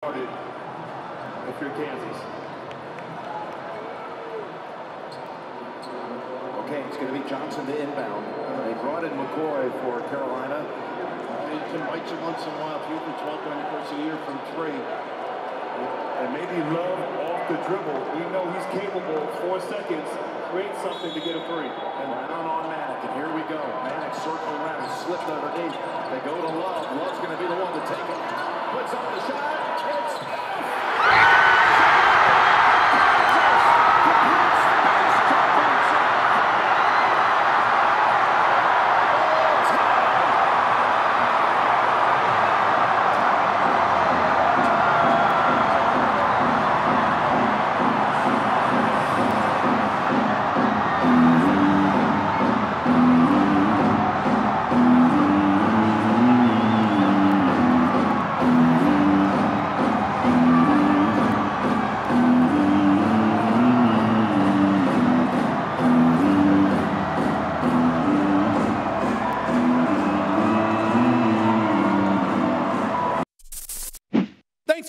Through Kansas. Okay, it's going to be Johnson to inbound. They brought in McCoy for Carolina. They can bite you once in a while. You can 12 during the course of the year from three. And maybe Love off the dribble. We know he's capable. 4 seconds. Create something to get a free. And down on Maddox. And here we go. Maddox circle around. Slipped underneath. They go to Love. Love's going to be the one to take it. Puts up the shot. Thanks